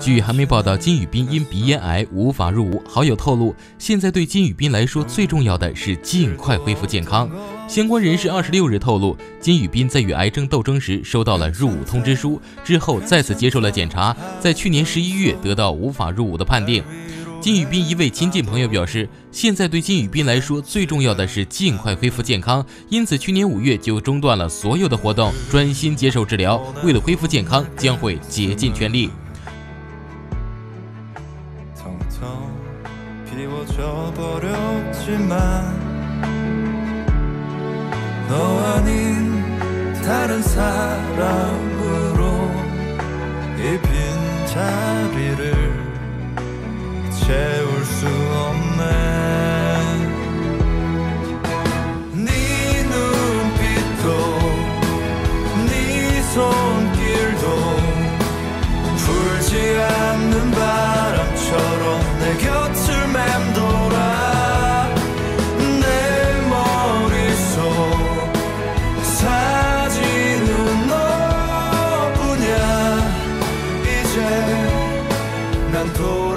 据韩媒报道，金宇彬因鼻咽癌无法入伍。好友透露，现在对金宇彬来说最重要的是尽快恢复健康。相关人士26日透露，金宇彬在与癌症斗争时收到了入伍通知书，之后再次接受了检查，在去年11月得到无法入伍的判定。金宇彬一位亲近朋友表示，现在对金宇彬来说最重要的是尽快恢复健康，因此去年5月就中断了所有的活动，专心接受治疗。为了恢复健康，将会竭尽全力。채울 수 없네 네 눈빛도 네 손길도 풀지 않는 바람처럼 내 곁을 맴돌아 내 머릿속 사진은 너뿐이야 이제 난 돌아